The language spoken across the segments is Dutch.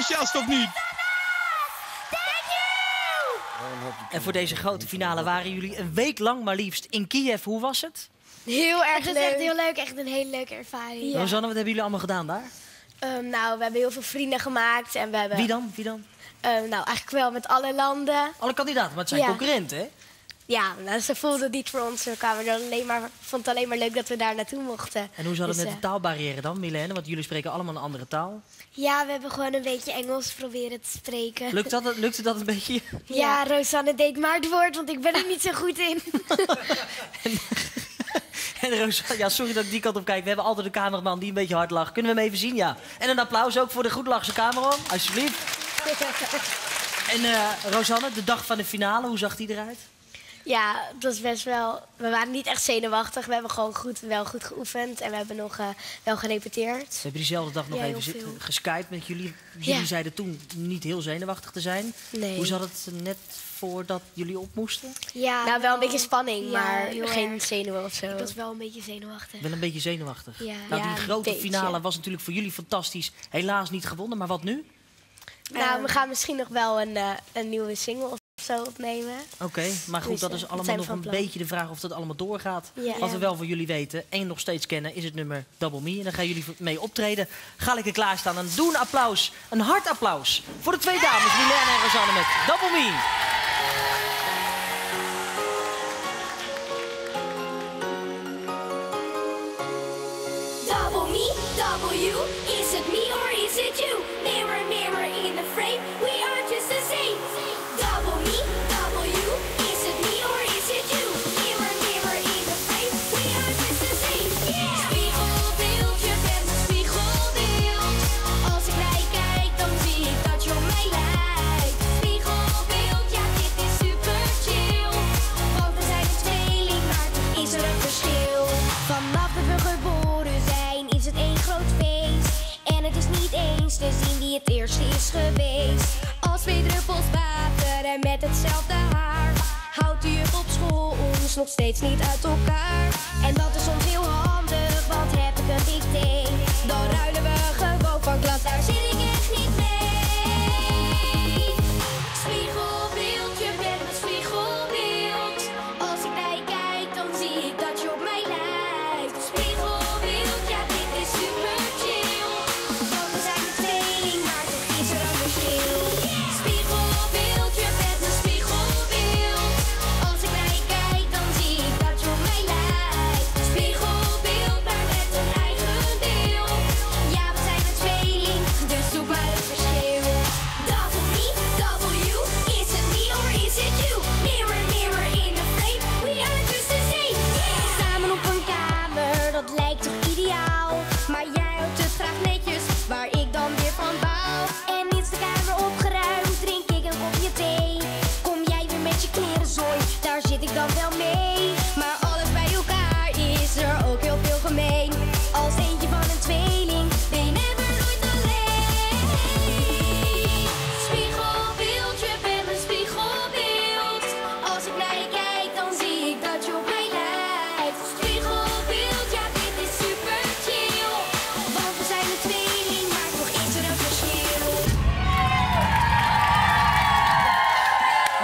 enthousiast of niet? En voor deze grote finale waren jullie een week lang maar liefst in Kiev. Hoe was het? Heel erg leuk. Het was echt heel leuk. Echt een hele leuke ervaring. Ja. Rosanne, wat hebben jullie allemaal gedaan daar? Nou, we hebben heel veel vrienden gemaakt. En we hebben... Wie dan? Wie dan? Nou, eigenlijk wel met alle landen. Alle kandidaten, maar het zijn concurrenten, hè? Ja, nou, ze voelden niet voor ons. Vond het alleen maar leuk dat we daar naartoe mochten. En hoe zat het met de taalbarrière dan, Mylène? Want jullie spreken allemaal een andere taal. Ja, we hebben gewoon een beetje Engels proberen te spreken. Lukte dat een beetje? Ja, ja, Rosanne deed maar het woord, want ik ben er niet zo goed in. En Rosanne, ja, sorry dat ik die kant op kijk. We hebben altijd een cameraman die een beetje hard lacht. Kunnen we hem even zien? Ja. En een applaus ook voor de goedlachse cameraman, alsjeblieft. En Rosanne, de dag van de finale, hoe zag die eruit? Ja, het was best wel... We waren niet echt zenuwachtig. We hebben gewoon wel goed geoefend. En we hebben nog wel gerepeteerd. We hebben diezelfde dag nog even geskypt met jullie. Jullie zeiden toen niet heel zenuwachtig te zijn. Nee. Hoe zat het net voordat jullie op moesten? Ja, nou, wel een beetje spanning, maar geen zenuwen of zo. Ik was wel een beetje zenuwachtig. Wel een beetje zenuwachtig. Ja. Nou, die grote finale was natuurlijk voor jullie fantastisch. Helaas niet gewonnen, maar wat nu? Nou, we gaan misschien nog wel een nieuwe single zo opnemen. Oké, maar goed, dus, dat is allemaal nog een beetje de vraag of dat allemaal doorgaat. Ja. Wat we wel van jullie weten en nog steeds kennen is het nummer Double Me. En daar gaan jullie mee optreden. Ga lekker klaarstaan en doe een applaus, een hard applaus voor de twee dames, Mylène en Rosanne met Double Me. Double me, double you, is it me or is it you? Mirror, mirror in the frame, we are just the same. Double me, double you, is it me or is it you? Mirror, mirror in the frame, we are just the same. Yeah. Spiegelbeeld, je bent een spiegelbeeld. Als ik naar je kijk, dan zie ik dat je op mij lijkt. Spiegelbeeld, ja, dit is super chill. Want we zijn een tweeling, maar er is er een verschil. Vanaf dat we geboren zijn, is het één groot feest. En het is niet eens te zien wie het eerste is geweest. Als twee druppels water en met hetzelfde haar, houdt u op school ons nog steeds niet uit elkaar. En dat is soms heel handig, want heb ik een big day, dan ruilen we gewoon van klas. Daar zit ik echt niet mee. Spiegelbeeld, je bent een spiegelbeeld. Als ik naar je kijk, dan zie ik dat je op mij lijkt. Spiegelbeeld, ja, dit is super chill. Want we zijn een tweeling, maar toch is er een verschil. Spiegelbeeld, je bent een spiegelbeeld. Als ik naar je kijk, dan zie ik dat je op mij lijkt. Spiegelbeeld, maar met een eigen deel. Ja, we zijn een tweeling, dus zoek maar een verschil. Double me, double you, is it me or is it you? Mirror, mirror in the frame, we are just the same. Samen op een kamer, dat lijkt toch ideaal. Maar jij houdt het graag netjes, waar ik dan weer van baal. En is de kamer opgeruimd, drink ik een kopje thee. Kom jij weer met je klerenzooi, daar zit ik dan wel mee. Maar alles bij elkaar is er ook heel veel gemeen. Als eentje van een tweeling, ben je never nooit alleen. Spiegelbeeld, je bent een spiegelbeeld. Als ik naar je kijk, dan zie ik dat je op mij lijkt. Spiegelbeeld, ja, dit is super chill. Want we zijn een tweeling, maar toch is er een verschil.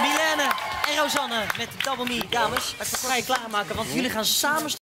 Mylène en Rosanne met Double Me, dames. Ik ga je klaarmaken, want jullie gaan samen...